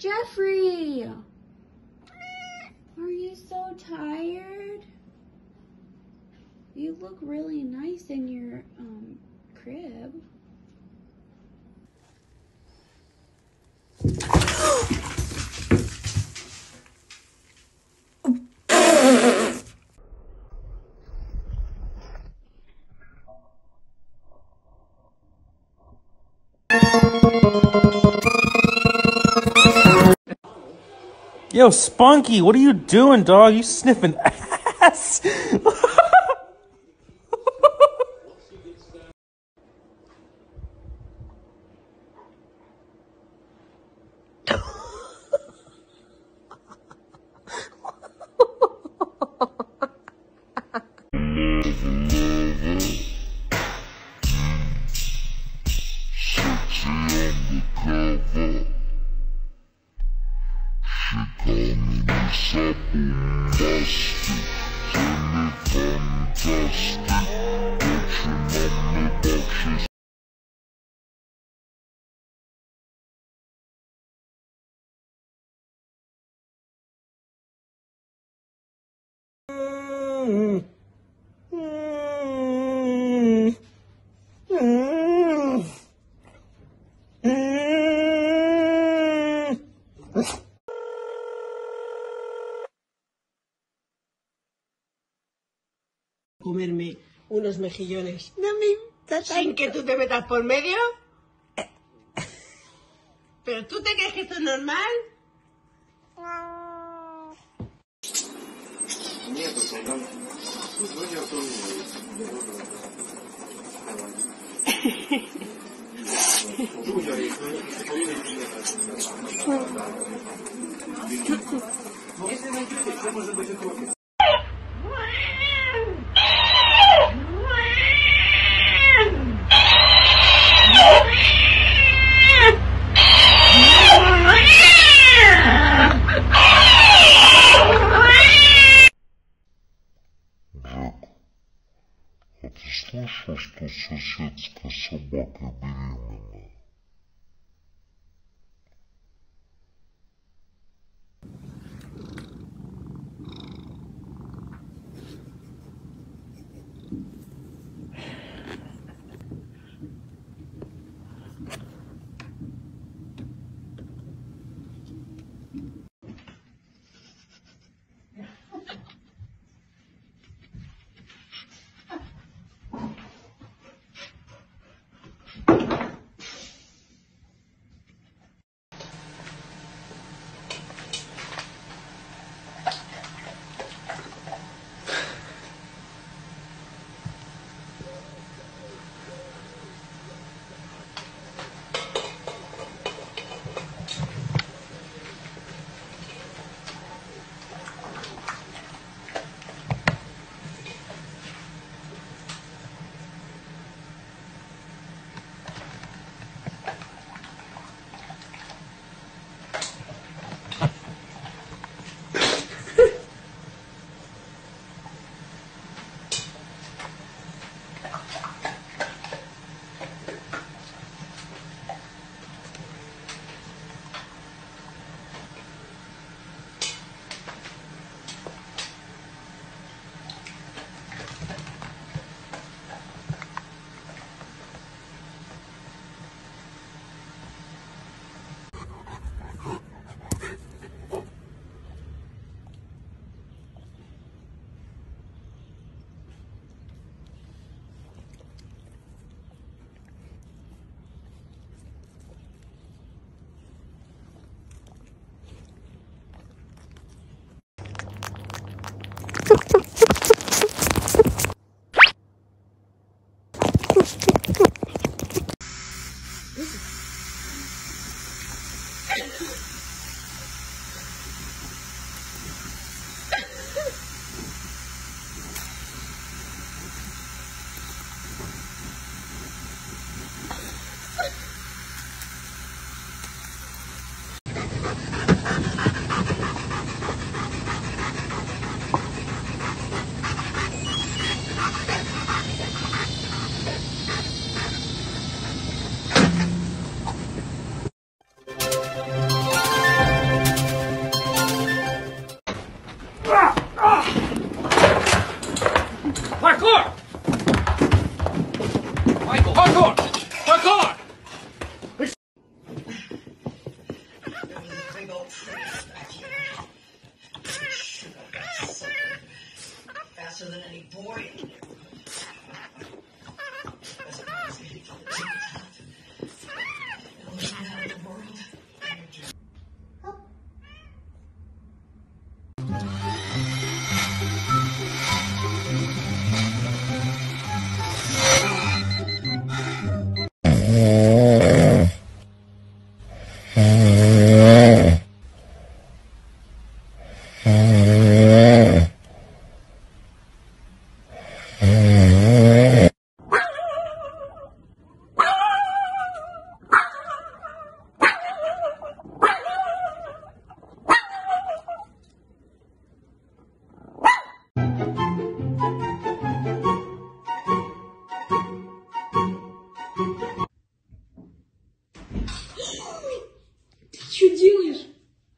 Jeffrey, are you so tired? You look really nice in your crib. Yo, Spunky, what are you doing, dog? You sniffing ass? Comerme unos mejillones. No me importa. Sin que tú te metas por medio. ¿Pero tú te crees que esto es normal? Слышал, что соседская собака беременна.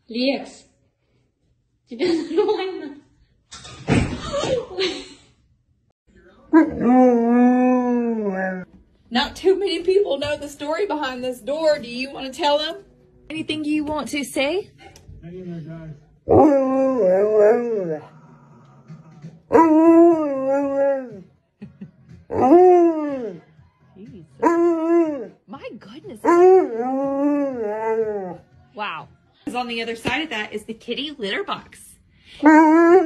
Лекс, тебя нормально? Not too many people know the story behind this door. Do you want to tell them? Anything you want to say? My goodness. Wow. On the other side of that is the kitty litter box. I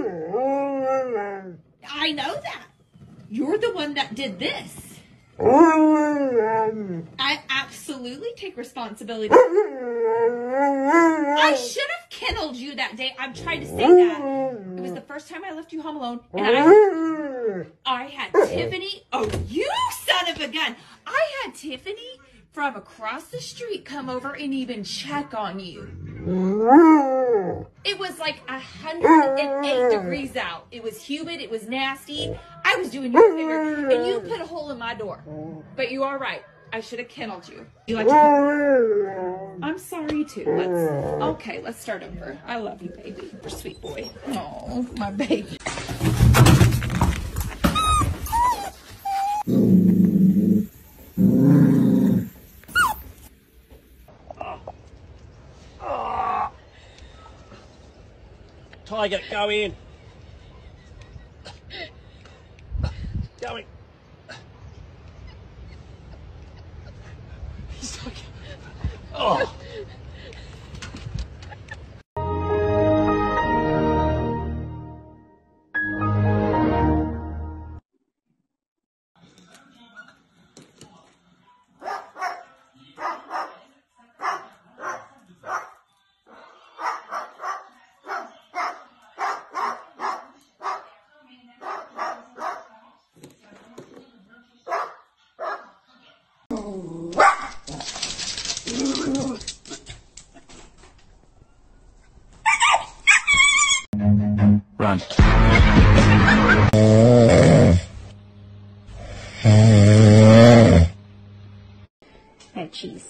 know that. You're the one that did this. I absolutely take responsibility. I should have kenneled you that day. I'm trying to say that. It was the first time I left you home alone. And I had Tiffany. Oh, you son of a gun. I had Tiffany from across the street come over and even check on you. It was like 108 degrees out. It was humid. It was nasty. I was doing your favor, and you put a hole in my door. But you are right. I should have kenneled you. You like to? I'm sorry too. Let's start over. I love you, baby. You're a sweet boy. Oh, my baby. Tiger, go in. Go in. He's like, oh. Cheese.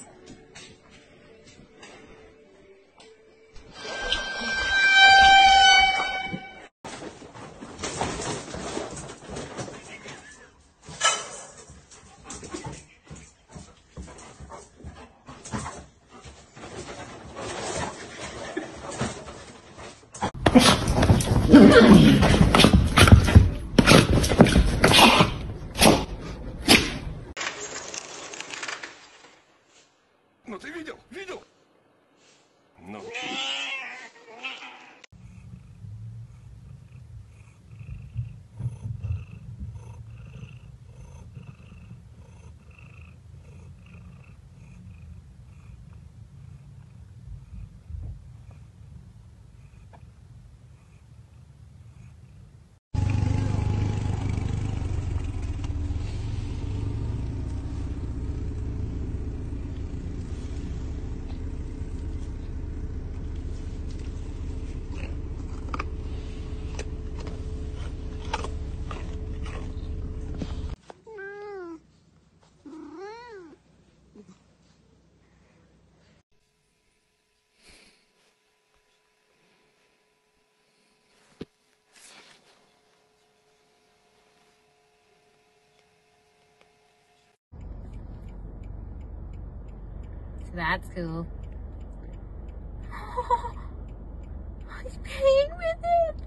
That's cool. Oh, he's playing with it.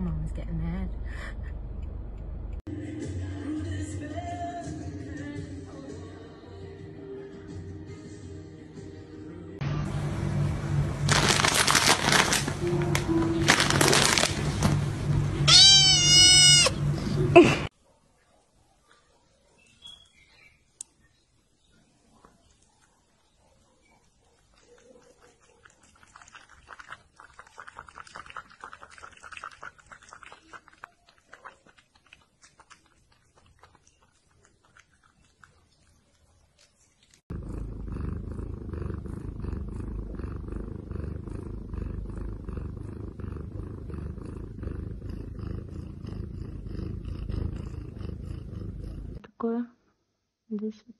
Mom's getting mad. Здесь вот.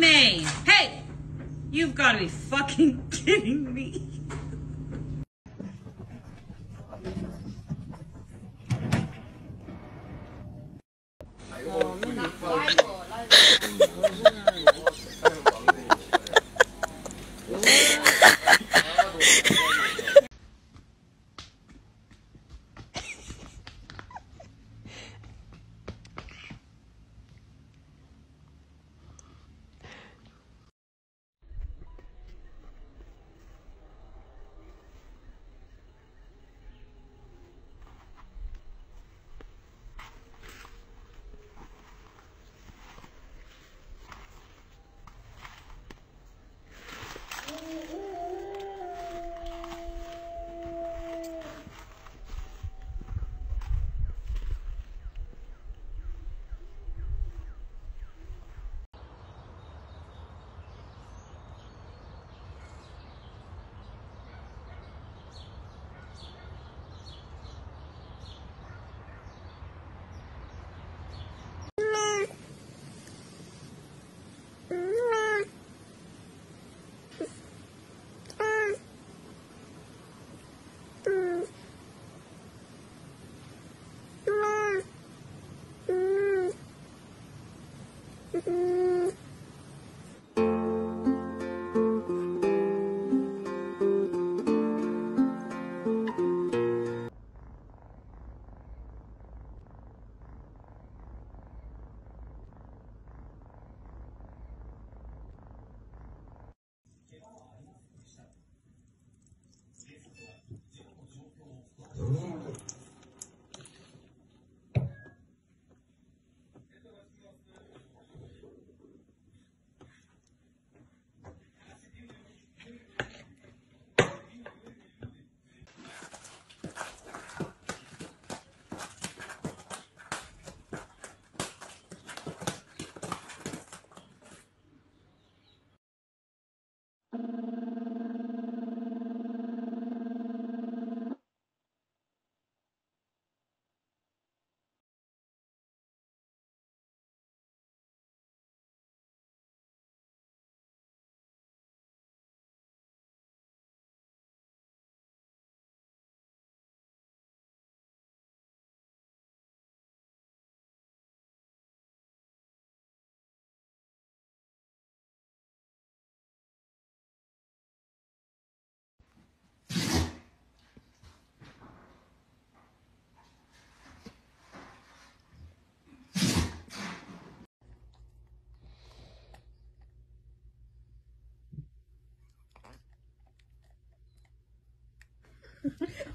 May. Hey, you've got to be fucking kidding me.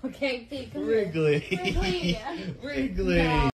Okay, Pete, come Wrigley. Here. Wrigley. Yeah. Wrigley. No.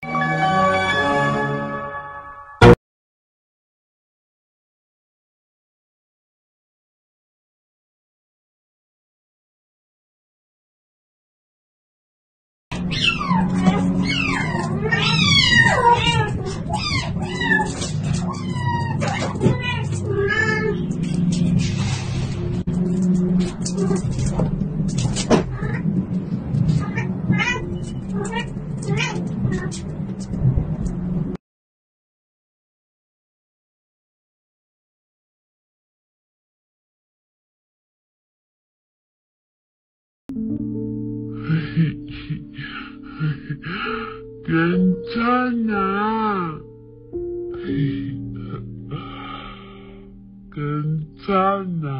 Ganttana, Ganttana.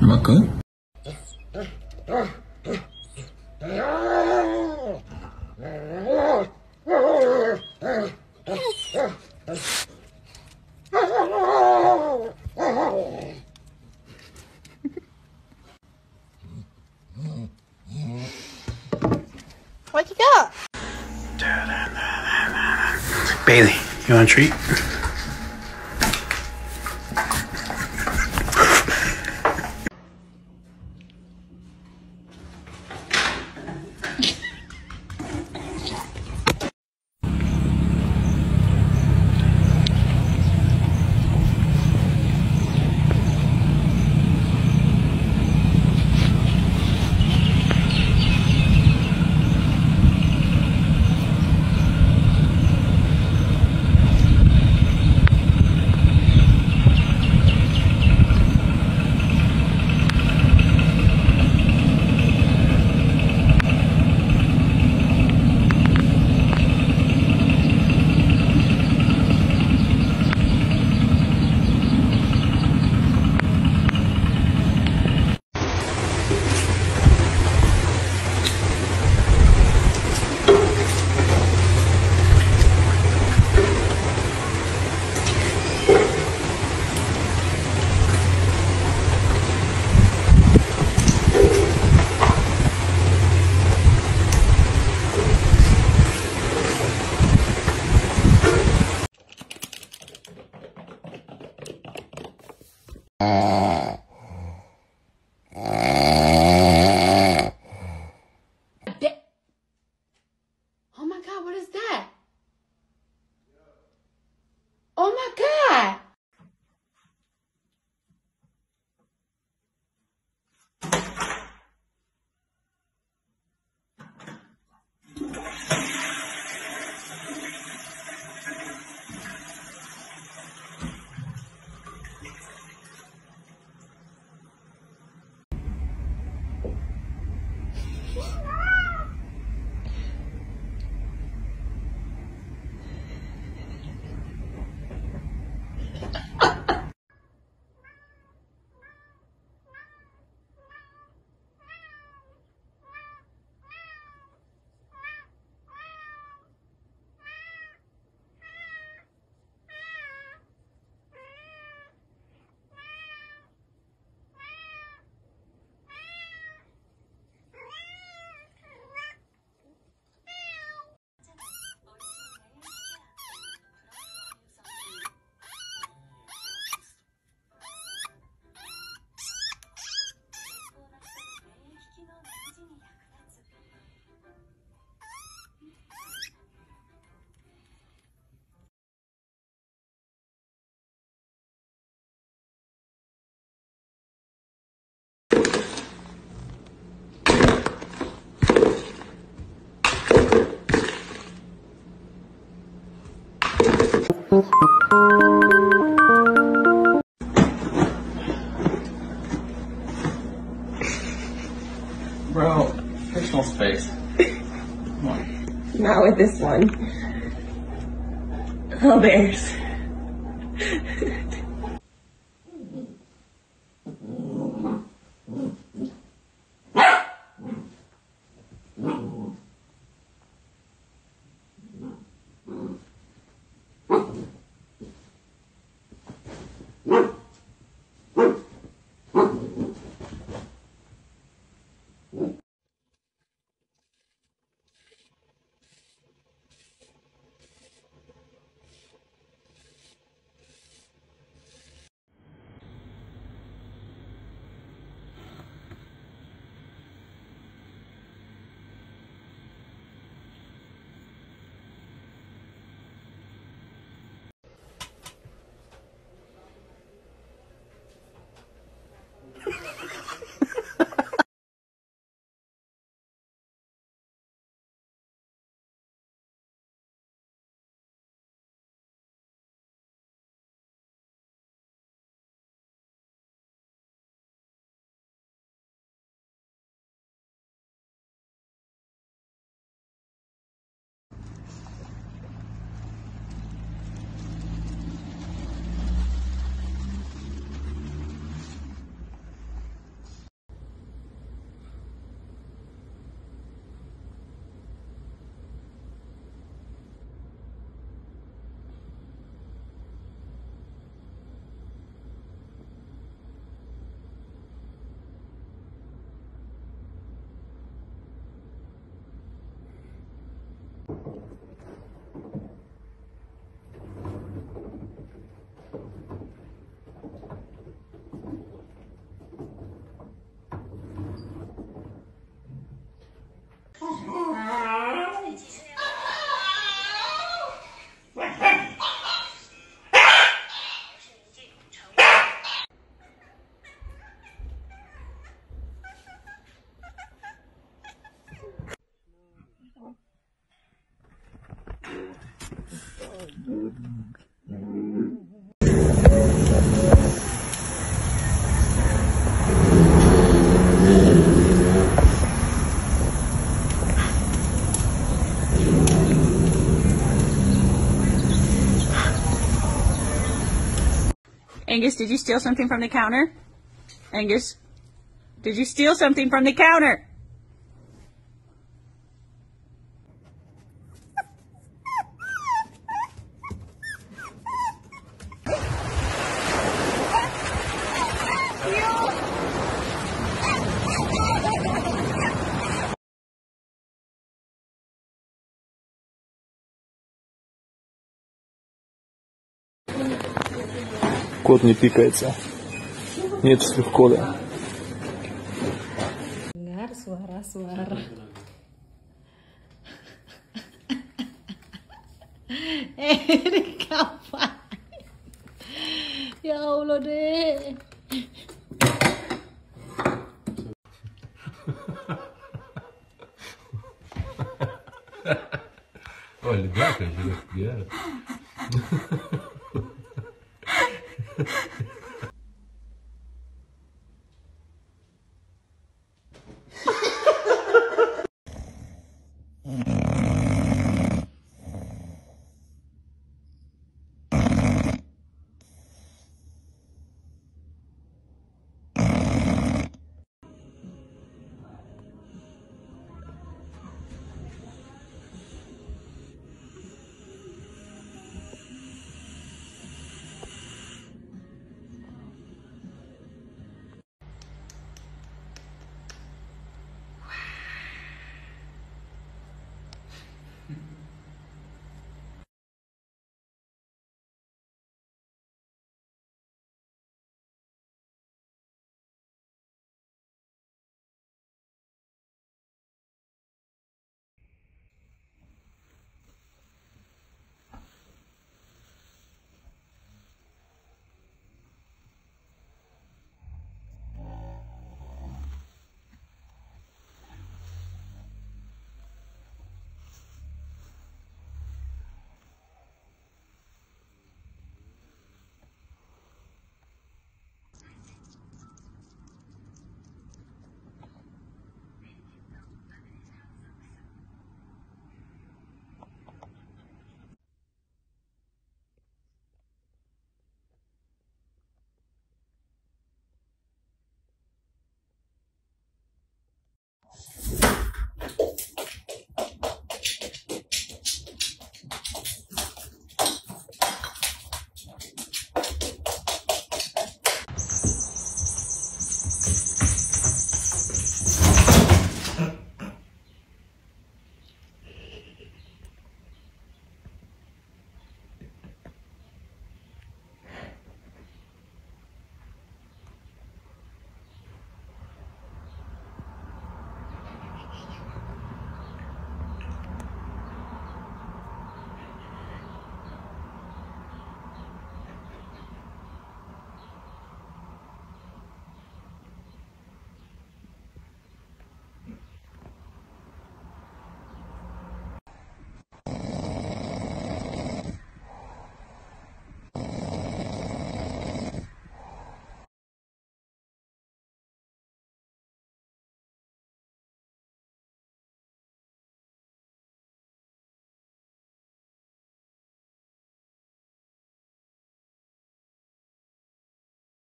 Makan? What you got? Bailey, you want a treat? Bro, personal space. Come on. Not with this one. Oh, bears. Angus, did you steal something from the counter? Angus, did you steal something from the counter? Кот не пикается. Нет штрих-кода. Dengar suara-suara. Ini kapan? Ya Allah deh.